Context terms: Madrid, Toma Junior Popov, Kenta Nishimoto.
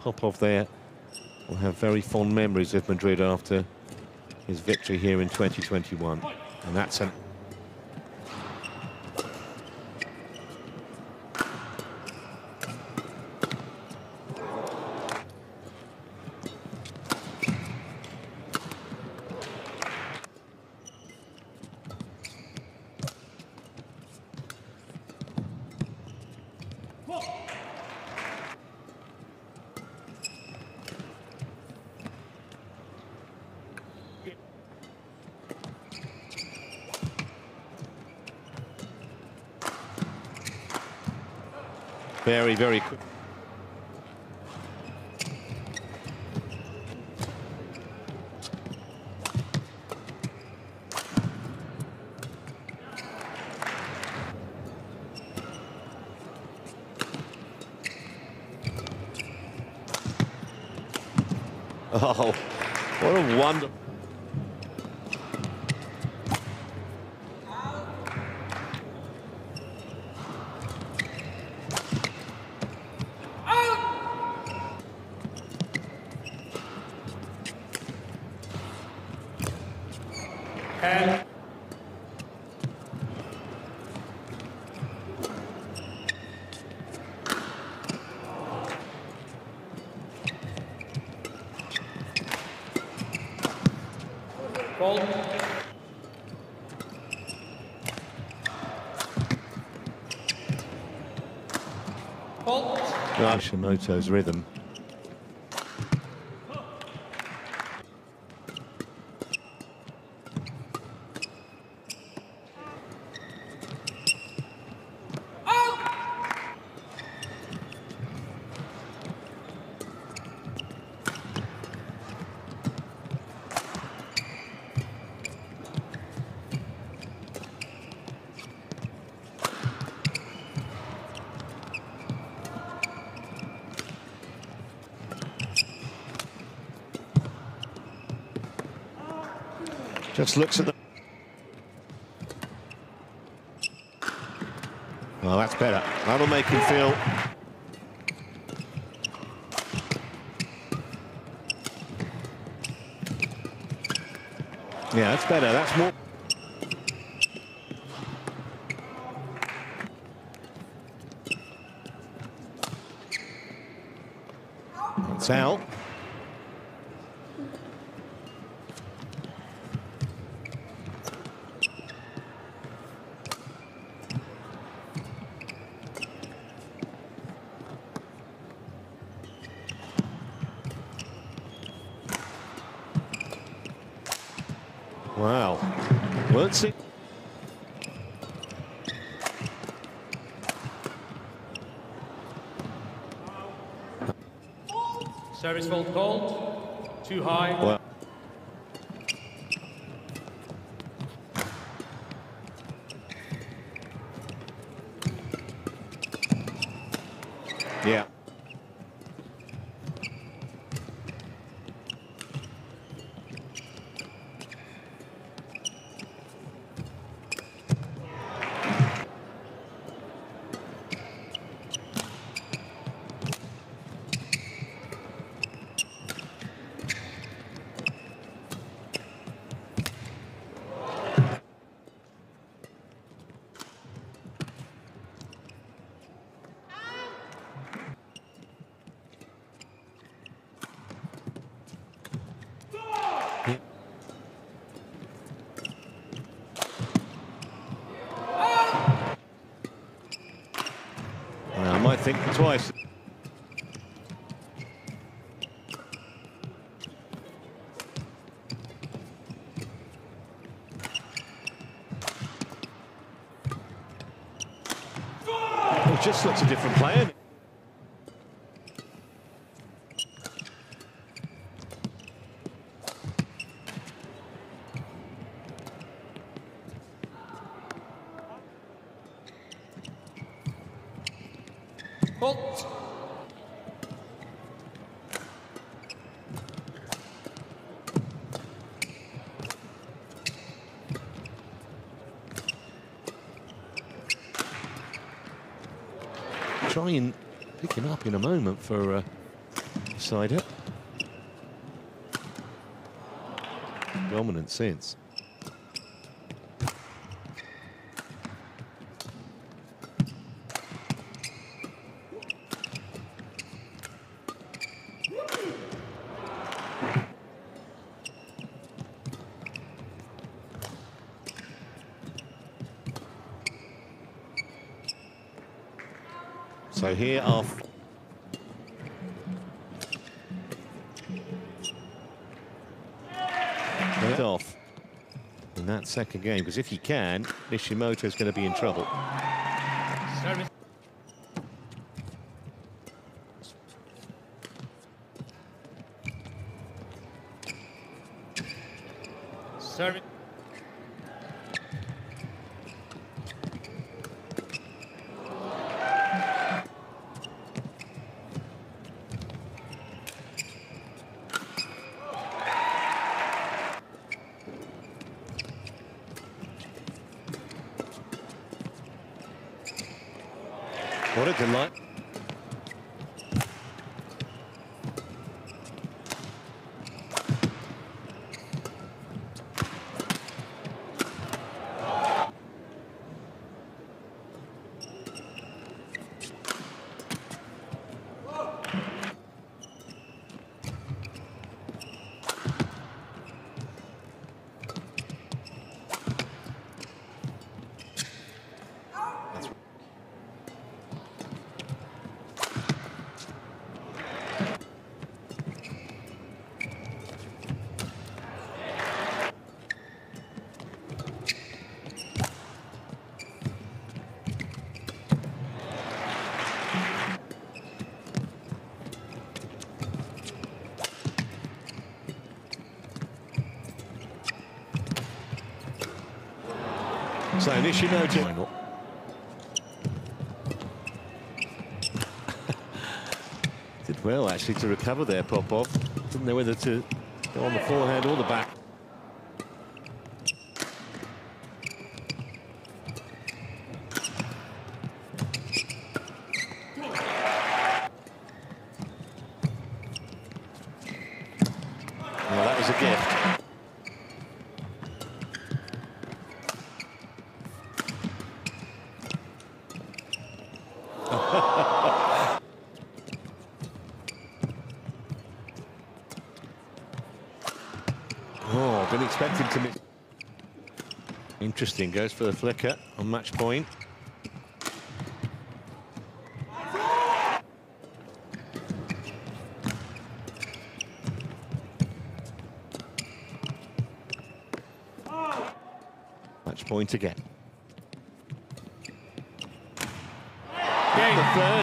Popov there will have very fond memories of Madrid after his victory here in 2021. And that's an... Very, very quick. Oh, what a wonderful... And goal. Goal. Nishimoto's rhythm. Just looks at the... Well, that's better. That'll make him feel... Yeah, that's better. That's more... That's out. Wow. Well, let's see. Service fault called. Too high. Well. Yeah. I think twice. Oh, just looks a different player. Bolt. Try and pick him up in a moment for Offside it. Dominant sense. So here are... Right off in that second game, because if he can, Nishimoto is going to be in trouble. Service. Service. What a delight. So Nishimoto. Did well actually to recover there, Popov. Didn't know whether to go on the forehand or the back. Well, that was a gift. Oh, been expected to be. Interesting, goes for the flicker on match point. Oh. Match point again. The third.